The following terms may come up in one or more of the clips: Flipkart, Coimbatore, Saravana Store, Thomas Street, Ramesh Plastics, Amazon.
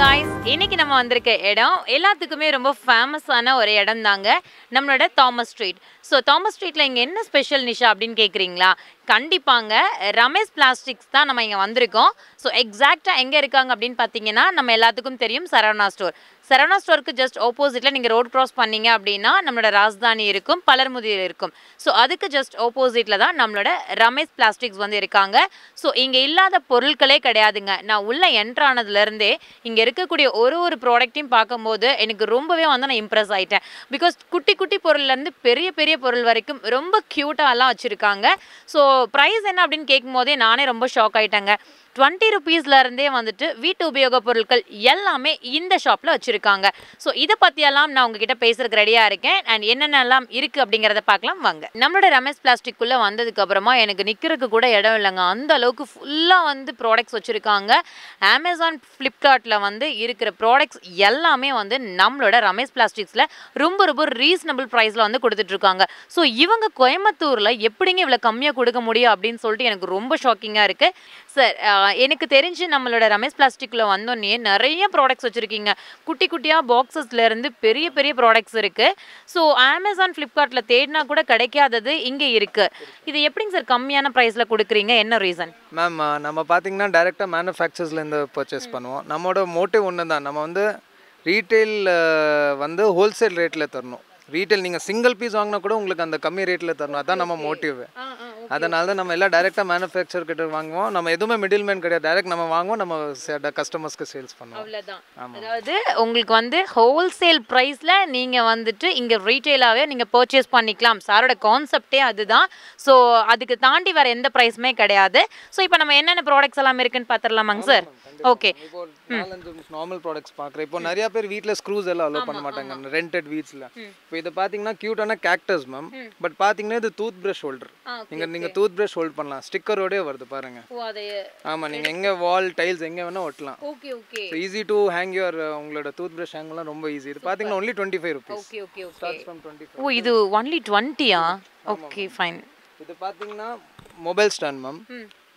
guys, இன்னைக்கு நம்ம வந்திருக்க இடம் எல்லாத்துக்குமே ரொம்ப ஃபேமஸான ஒரு இடம் தாங்க நம்மளோட தாமஸ் ஸ்ட்ரீட். ஸோ தாமஸ் ஸ்ட்ரீட்ல இங்கே என்ன ஸ்பெஷல் நிஷா அப்படின்னு கேட்குறீங்களா? கண்டிப்பாங்க ரமேஷ் பிளாஸ்டிக்ஸ் தான் நம்ம இங்கே வந்திருக்கோம். ஸோ எக்ஸாக்டாக எங்கே இருக்காங்க அப்படின்னு பார்த்தீங்கன்னா நம்ம எல்லாத்துக்கும் தெரியும் சரவணா ஸ்டோர். சரவணா ஸ்டோருக்கு ஜஸ்ட் ஆப்போசிட்டில் நீங்கள் ரோட் க்ராஸ் பண்ணிங்க அப்படின்னா நம்மளோட ராஜதானி இருக்கும், பலர்முதியில் இருக்கும். ஸோ அதுக்கு ஜஸ்ட் ஆப்போசிட்டில் தான் நம்மளோட ரமேஷ் பிளாஸ்டிக்ஸ் வந்து இருக்காங்க. ஸோ இங்கே இல்லாத பொருட்களே கிடையாதுங்க. நான் உள்ளே என்ட்ரானதுலேருந்தே இங்கே இருக்கக்கூடிய ஒரு ப்ராடக்ட்டையும் பார்க்கும்போது எனக்கு ரொம்பவே வந்து நான் இம்ப்ரெஸ் ஆகிட்டேன். பிகாஸ் குட்டி குட்டி பொருள்லேருந்து பெரிய பெரிய பொருள் வரைக்கும் ரொம்ப க்யூட்டாகலாம் வச்சுருக்காங்க. ஸோ ப்ரைஸ் என்ன அப்படின்னு கேட்கும் போதே நானே ரொம்ப ஷாக் ஆகிட்டேங்க. 20 rupeesலேருந்தே வந்துட்டு வீட்டு உபயோக பொருட்கள் எல்லாமே இந்த ஷாப்பில் வச்சுருக்காங்க. ஸோ இதை பற்றியெல்லாம் நான் உங்ககிட்ட பேசுகிறதுக்கு ரெடியாக இருக்கேன். அண்ட் என்னென்னலாம் இருக்குது அப்படிங்கிறத பார்க்கலாம் வாங்க. நம்மளோட ரமேஷ் பிளாஸ்டிக்குள்ளே வந்ததுக்கப்புறமா எனக்கு நிற்கிறதுக்கு கூட இடம் இல்லைங்க. அந்த அளவுக்கு ஃபுல்லாக வந்து ப்ராடக்ட்ஸ் வச்சுருக்காங்க. அமேசான் ஃப்ளிப்கார்ட்டில் வந்து இருக்கிற ப்ராடக்ட்ஸ் எல்லாமே வந்து நம்மளோட ரமேஷ் பிளாஸ்டிக்ஸில் ரொம்ப ரொம்ப ரீசனபிள் ப்ரைஸில் வந்து கொடுத்துட்ருக்காங்க. ஸோ இவங்க கோயம்புத்தூரில் எப்படிங்க இவ்வளோ கம்மியாக கொடுக்க முடியும் அப்படின்னு சொல்லிட்டு எனக்கு ரொம்ப ஷாக்கிங்காக இருக்குது. சார், எனக்கு தெரிஞ்சு நம்மளோட ரமேஷ் பிளாஸ்டிக்கில் வந்தோன்னே நிறைய ப்ராடக்ட்ஸ் வச்சுருக்கீங்க. குட்டி குட்டியாக பாக்ஸஸ்லேருந்து பெரிய பெரிய ப்ராடக்ட்ஸ் இருக்குது. ஸோ அமேசான் ஃப்ளிப்கார்ட்டில் தேடினா கூட கிடைக்காதது இங்கே இருக்குது. இது எப்படிங்க சார் கம்மியான ப்ரைஸில் கொடுக்குறீங்க, என்ன ரீசன்? மேம், நம்ம பார்த்திங்கன்னா டைரெக்டாக மேனுஃபேக்சர்ஸ்லேருந்து பர்ச்சேஸ் பண்ணுவோம். நம்மளோட மோட்டிவ் ஒன்று தான், நம்ம வந்து ரீட்டைல் வந்து ஹோல்சேல் ரேட்டில் தரணும். ரீட்டைல் நீங்கள் சிங்கிள் பீஸ் வாங்கினா கூட உங்களுக்கு அந்த கம்மி ரேட்டில் தரணும். அதுதான் நம்ம மோட்டிவ். அதனால தான் நம்ம எல்லாம் டைரெக்டாக மேனுஃபேக்சர் கிட்ட வாங்குவோம். நம்ம எதுவுமே மிடில்மேன் கிடையாது. டைரெக்ட் நம்ம வாங்குவோம், நம்ம கஸ்டமர்ஸ்க்கு சேல்ஸ் பண்ணுவோம், அவ்வளோதான். அதாவது உங்களுக்கு வந்து ஹோல்சேல் ப்ரைஸில் நீங்கள் வந்துட்டு இங்கே ரீட்டெயிலாகவே நீங்கள் பர்ச்சேஸ் பண்ணிக்கலாம். சாரோட கான்செப்டே அதுதான். ஸோ அதுக்கு தாண்டி வேறு எந்த ப்ரைஸுமே கிடையாது. ஸோ இப்போ நம்ம என்னென்ன ப்ராடக்ட்ஸ் எல்லாம் இருக்குன்னு பார்த்துடலாமாங்க சார்? ஓகே, நார்மல் ப்ராடக்ட்ஸ் பார்க்குறேன். இப்போ நிறையா பேர் வீட்டில் ஸ்க்ரூஸ் எல்லாம் அலோவ் பண்ண மாட்டாங்க ரெண்டட் வீட்ஸில். இப்போ இதை பார்த்தீங்கன்னா க்யூட்டான கேக்டஸ் மேம். பட் பார்த்தீங்கன்னா இது டூத் ப்ரஷ் ஹோல்டர். இங்கே நீங்கள் டூத் ப்ரஷ் ஹோல்ட் பண்ணலாம். ஸ்டிக்கரோடே வருது பாருங்க. ஆமாம், நீங்கள் எங்கே வால் டைல்ஸ் எங்கே வேணால் ஒட்டலாம். ஈஸி டு ஹேங் யுவர் உங்களோட டூத் ப்ரஷ் ஹேங்லாம் ரொம்ப ஈஸி. இது பார்த்தீங்கன்னா only 25 rupees. ஓ, இது only 20ஆ? Okay, fine. இது பார்த்தீங்கன்னா மொபைல் ஸ்டாண்ட் மேம்.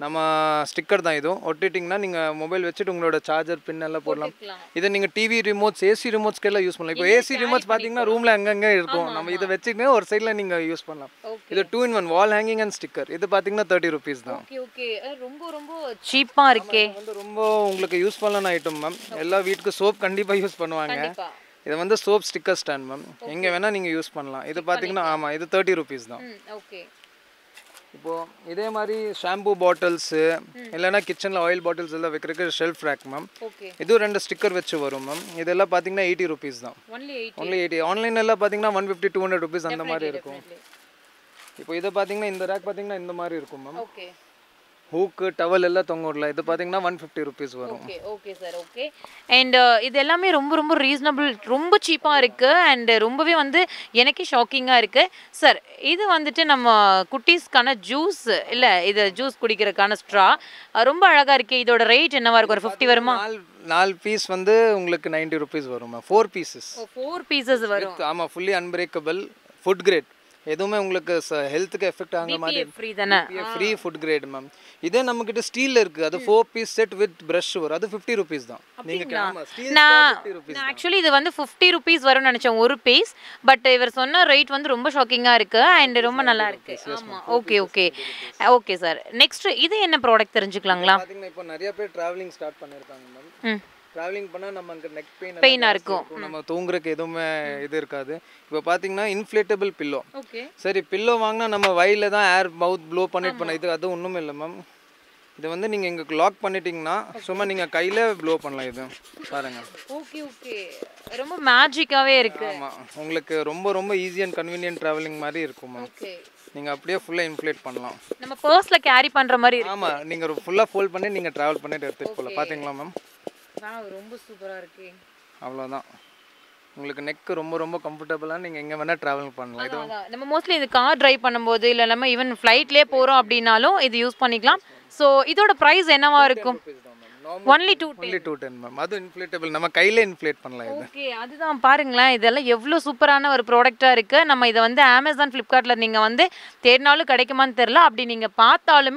நம்ம ஸ்டிக்கர் தான் இதுவும். ஒட்டிட்டிங்கன்னா நீங்கள் மொபைல் வச்சுட்டு உங்களோட சார்ஜர் பின் எல்லாம் போடலாம். இதை நீங்கள் டிவி ரிமோட்ஸ், ஏசி ரிமோட்ஸ்க்கெல்லாம் யூஸ் பண்ணலாம். இப்போ ஏசி ரிமோட்ஸ் பார்த்தீங்கன்னா ரூமில் அங்கங்கே இருக்கும். நம்ம இதை வச்சுட்டு ஒரு சைடில் நீங்கள் யூஸ் பண்ணலாம். இது 2 in 1 wall hanging and sticker. இது பார்த்தீங்கன்னா 30 rupees தான். ரொம்ப ரொம்ப சீப்பாக இருக்கே. வந்து ரொம்ப உங்களுக்கு யூஸ்ஃபுல்லான ஐட்டம் மேம். எல்லா வீட்டுக்கும் சோப் கண்டிப்பாக யூஸ் பண்ணுவாங்க. இது வந்து சோப் ஸ்டிக்கர் ஸ்டாண்ட் மேம். எங்கே வேணால் நீங்கள் யூஸ் பண்ணலாம். இது பார்த்தீங்கன்னா ஆமாம், இது 30 rupees தான். ஓகே, இப்போது இதே மாதிரி ஷாம்பு பாட்டில்ஸு இல்லைன்னா கிச்சனில் ஆயில் பாட்டில்ஸ் எல்லாம் வைக்கிறதுக்கு ஷெல்ஃப் ரேக் மேம். இதுவும் 2 ஸ்டிக்கர் வச்சு வரும் மேம். இதெல்லாம் பார்த்தீங்கன்னா 80 rupees தான். ஒன்லி 80. ஆன்லைன் எல்லாம் பார்த்தீங்கன்னா 150 to 200 rupees அந்த மாதிரி இருக்கும். இப்போ இதை பார்த்தீங்கன்னா இந்த ரேக் பார்த்தீங்கன்னா இந்த மாதிரி இருக்கும் மேம். ஹூக்கு டவல் எல்லாம் தொங்க விடலாம். இது பார்த்தீங்கன்னா 150 rupees வரும். Okay okay sir, okay. And இது எல்லாமே ரொம்ப ரொம்ப ரீசனபிள், ரொம்ப சீப்பாக இருக்குது. அண்ட் ரொம்பவே வந்து எனக்கே ஷாக்கிங்காக இருக்குது. சார், இது வந்துட்டு நம்ம குட்டீஸ்க்கான ஜூஸ் இல்லை, இது ஜூஸ் குடிக்கிறதுக்கான ஸ்ட்ரா. ரொம்ப அழகாக இருக்குது. இதோட ரேட் என்னவா இருக்கும்? ஒரு 50 வருமா? 4 பீஸ் வந்து உங்களுக்கு 90 rupees வரும். 4 pieces. 4 pieces வரும். ஆமாம், ஃபுல்லி அன்பிரேக்கபிள் ஃபுட் கிரேட். எதுவுமே உங்களுக்கு ஹெல்த்துக்கு எஃபெக்ட் ஆகிற மாதிரி ஃப்ரீ தானே? Free food grade ma'am. இதே நம்மக்கிட்ட ஸ்டீலில் இருக்குது. அது 4 பீஸ் செட் வித் ப்ரஷ் வரும். அது 50 rupees தான். நான் ஆக்சுவலி இது வந்து 50 rupees வரும்னு நினச்சேன் ஒரு பீஸ். பட் இவர் சொன்ன ரேட் வந்து ரொம்ப ஷாக்கிங்காக இருக்குது. அண்ட் ரொம்ப நல்லா இருக்குது. ஆமாம், okay okay okay sir. Next இது என்ன ப்ராடக்ட் தெரிஞ்சுக்கலாங்களா? இப்போ நிறைய பேர் ட்ராவலிங் ஸ்டார்ட் பண்ணியிருக்காங்க மேம். ட்ராவலிங் பண்ணால் நமக்கு நெக் பெயினாக இருக்கும். நம்ம தூங்குறதுக்கு எதுவுமே இது இருக்காது. இப்போ பார்த்தீங்கன்னா இன்ஃப்ளேட்டபிள் பில்லோ. சரி, பில்லோ வாங்கினா நம்ம வயில தான் ஏர் மவுத் ப்ளோ பண்ணிட்டு பண்ண. இது அது ஒன்றும் இல்லை மேம். இது வந்து நீங்கள் எங்களுக்கு லாக் பண்ணிட்டீங்கன்னா சும்மா நீங்கள் கையில் ப்ளோ பண்ணலாம். இது பாருங்கள். ஓகே ஓகே, ரொம்ப மேஜிக்காகவே இருக்குது. ஆமாம், உங்களுக்கு ரொம்ப ரொம்ப ஈஸி அண்ட் கன்வீனியன்ட் ட்ராவலிங் மாதிரி இருக்கும் மேம். நீங்கள் அப்படியே ஃபுல்லாக இன்ஃப்ளேட் பண்ணலாம். நம்ம பர்ஸில் கேரி பண்ணுற மாதிரி. ஆமாம், நீங்கள் ஃபுல்லாக ஃபோல்ட் பண்ணி நீங்கள் ட்ராவல் பண்ணிட்டு எடுத்துகிட்டு போகலாம். பார்த்தீங்களா மேம்? ரொம்ப சூப்பராக இருக்கு. அவ்வளோதான், உங்களுக்கு நெக்கு ரொம்ப ரொம்ப கம்ஃபர்டபுளாக நீங்கள் எங்கே வேணால் ட்ராவல் பண்ணலாம். இது நம்ம மோஸ்ட்லி இது கார் ட்ரைவ் பண்ணும்போது இல்லை இல்லாமல் ஈவன் ஃப்ளைட்லேயே போகிறோம் அப்படின்னாலும் இது யூஸ் பண்ணிக்கலாம். ஸோ இதோட ப்ரைஸ் என்னவா இருக்கும்? Only 210. Only 210, ma'am. That's inflatable. We can inflate it. Okay, that's why you can see how super a product is. We can see Amazon Flipkart. You can see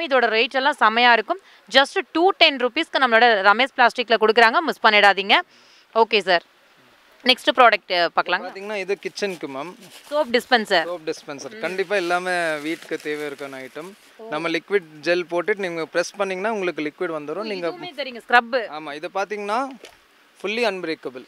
the rate is just 210 rupees. We can see Ramesh Plastics. Miss pannidadinga. Okay, sir. Next product pakkalam. This is kitchen ma'am. Soap dispenser. Soap dispenser. Kandipa illama wheat ku thevairukana item. Nama liquid gel potu neenga press pannina ungalku liquid vandarum neenga. Idume theringa scrub. Ama idu pathina fully unbreakable.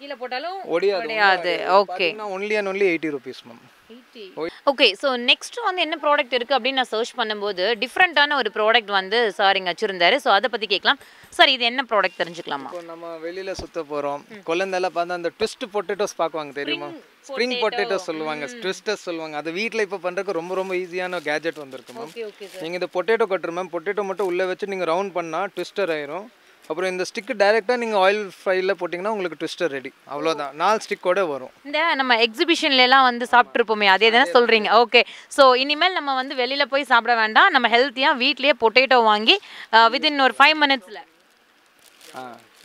Keela potalum odiyadhu. Okay. Only and only 80 rupees ma'am. 80. Okay, so next one enna product irukku appdi na search pannumbodhu different ana or product vandu sir inga achirundaru so adha pathi kekalam sir idu enna product therinjikalama ipo nama velila sutta porom kollandala paatha and twist potatoes paakuvanga theriyuma spring potatoes solluvanga twisters solluvanga adu veetla ipo pandrakku romba romba easy ana gadget vandirukku ma'am okay okay sir neenga idu potato cutter ma'am potato mattum ulle vechi neenga round panna twister airum அப்புறம் இந்த stick directly நீங்க oil ஃப்ரைல போடிங்கனா உங்களுக்கு twister ready அவ்வளவுதான் நால் stick கூட வரும் இந்த நம்ம எக்ஸிபிஷன்ல எல்லாம் வந்து சாப்பிட்டுப்போமே அதே தான சொல்றீங்க ஓகே சோ இனிமேல் நம்ம வந்து வெளியில போய் சாப்பிட வேண்டாம் நம்ம ஹெல்தியா வீட்லயே பொட்டேட்டோ வாங்கி within ஒரு 5 minutesல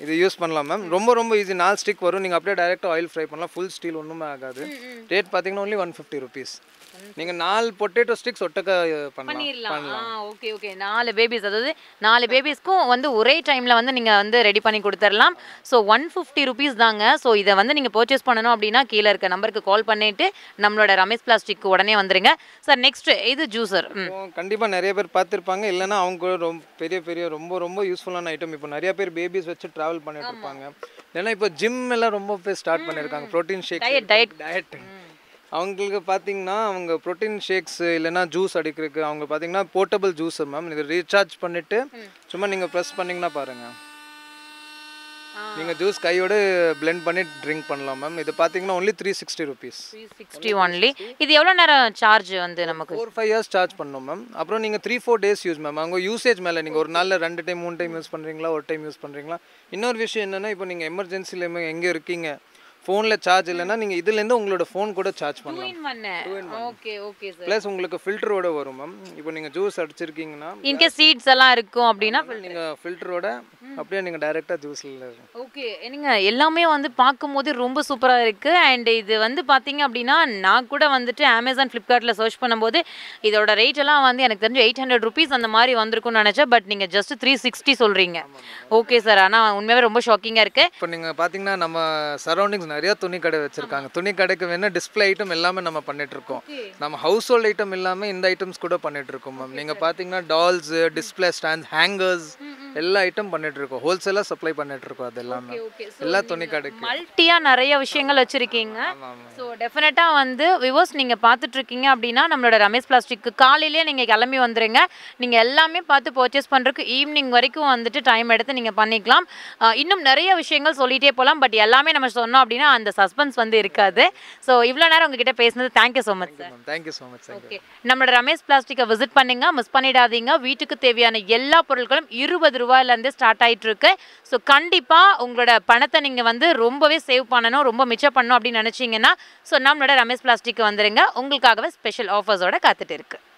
இது யூஸ் பண்ணலாம் மேம் ரொம்ப ரொம்ப ஈஸி நால் ஸ்டிக் வரும் நீங்க அப்படியே डायरेक्टली ஆயில் ஃப்ரை பண்ணலாம் ফুল ஸ்டீல் ஒண்ணுமே ஆகாது ரேட் பாத்தீங்கன்னா only 150 rupees நீங்க நாலு பொட்டேட்டோ ஸ்டிக்ஸ் ஒட்டக்க பண்ணலாம் ஓகே ஓகே நாலு பேபிஸ் அதாவது நாலு பேபிஸ்க்கு வந்து ஒரே டைம்ல வந்து நீங்க வந்து ரெடி பண்ணி கொடுத்துறலாம் சோ 150 rupees தாங்க சோ இத வந்து நீங்க பர்சேஸ் பண்ணனும் அப்படினா கீழ இருக்க நம்பருக்கு கால் பண்ணிட்டு நம்மளோட ரமேஷ் பிளாஸ்டிக் உடனே வந்துருங்க சார் நெக்ஸ்ட் இது ஜூஸர் கண்டிப்பா நிறைய பேர் பாத்திருப்பாங்க இல்லனா அவங்க ரொம்ப பெரிய பெரிய ரொம்ப ரொம்ப யூஸ்புல்லான ஐட்டம் இப்போ நிறைய பேர் பேபிஸ் வெச்சு டிராவல் பண்ணிட்டு இருப்பாங்க இல்லனா இப்போ ஜிம் எல்லாம் ரொம்ப பே ஸ்டார்ட் பண்ணிருக்காங்க புரோட்டீன் ஷேக் டயட் அவங்களுக்கு பாத்தீங்கன்னா அவங்க புரோட்டீன் ஷேக்ஸ் இல்லனா ஜூஸ் அடிக்கிறதுக்கு அவங்க பாத்தீங்கன்னா போர்ட்டபிள் ஜூஸ் மேம் இது ரீசார்ஜ் பண்ணிட்டு சும்மா நீங்க பிரஸ் பண்ணீங்கனா பாருங்க நீங்க ஜூஸ் கையோட blend பண்ணி ட்ரிங்க் பண்ணலாம் மேம் இது பாத்தீங்கன்னா only 360 rupees 360 only இது எவ்வளவு நேரம் சார்ஜ் வந்து நமக்கு 4-5 years சார்ஜ் பண்ணனும் மேம் அப்புறம் நீங்க 3-4 days யூஸ் மேம் அவங்க யூசேஜ் மேல நீங்க ஒரு நாள்ல ரெண்டு டைம் மூணு டைம் யூஸ் பண்றீங்களா ஒரு டைம் யூஸ் பண்றீங்களா இன்னொரு விஷயம் என்னன்னா இப்போ நீங்க எமர்ஜென்சில எங்க இருக்கீங்க Phone la charge illana neenga idhil irundhu ungala phone kuda charge pannalam. Okay okay sir. Plus ungalku filter oda varum ma'am. Ipo neenga juice adichirkingna in case seeds alla irukum appadina neenga filter oda appdiye neenga direct ah juice la. Okay neenga ellame vandu paakumbodhu romba super ah irukku and idu vandu pathinga appadina na kuda vandu Amazon Flipkart la search pannumbodhu idoda rate alla vandu enakku therinju 800 rupees andha mari vandirukku nenacha but neenga just 360 solreenga. Okay sir ana unmeve romba shocking ah irukku. Ipo neenga pathinga nama surroundings நிறைய துணி கடை வச்சிருக்காங்க துணி கடைக்கு வேணா display item எல்லாமே நம்ம பண்ணிட்டு இருக்கோம் நம்ம ஹவுஸ்ஹோல்ட் ஐட்டம் எல்லாமே இந்த ஐட்டम्स கூட பண்ணிட்டு இருக்கோம் மேம் நீங்க பாத்தீங்கன்னா டால்ஸ் டிஸ்ப்ளே ஸ்டாண்ட்ஸ் ஹேங்கர்ஸ் எல்லா ஐட்டம் பண்ணிட்டு இருக்கோம் ஹோல்சேலா சப்ளை பண்ணிட்டு இருக்கோம் அதெல்லாம் எல்லா துணி கடைக்கு மல்டியா நிறைய விஷயங்கள் வச்சிருக்கீங்க சோ டெஃபினட்டா வந்து வியூவர்ஸ் நீங்க பாத்துட்டு இருக்கீங்க அப்படினா நம்மளோட ரமேஷ் பிளாஸ்டிக் காலையிலே நீங்க கிளம்பி வந்துருங்க நீங்க எல்லாமே பார்த்து பர்சேஸ் பண்றதுக்கு ஈவினிங் வரைக்கும் வந்துட்டு டைம் எடுத்து நீங்க பண்ணிக்கலாம் இன்னும் நிறைய விஷயங்கள் சொல்லிட்டே போலாம் பட் எல்லாமே நம்ம சொன்னோம் அப்படினா and the suspense vandu irukadhu so ivlo nara unga kitta pesunadhu thank you so much sir thank you so much sir okay nammada Ramesh Plastics visit pannunga miss pannidadinga veetukku theviyana ella porulgalum 20 rupaiyila irundhe start aayittu irukku so kandipa ungala panatha neenga vandu rombave save pannano romba micha pannano appdi nenachingena so nammada Ramesh Plastics vandreenga ungalkagave special offers oda kaathittu irukku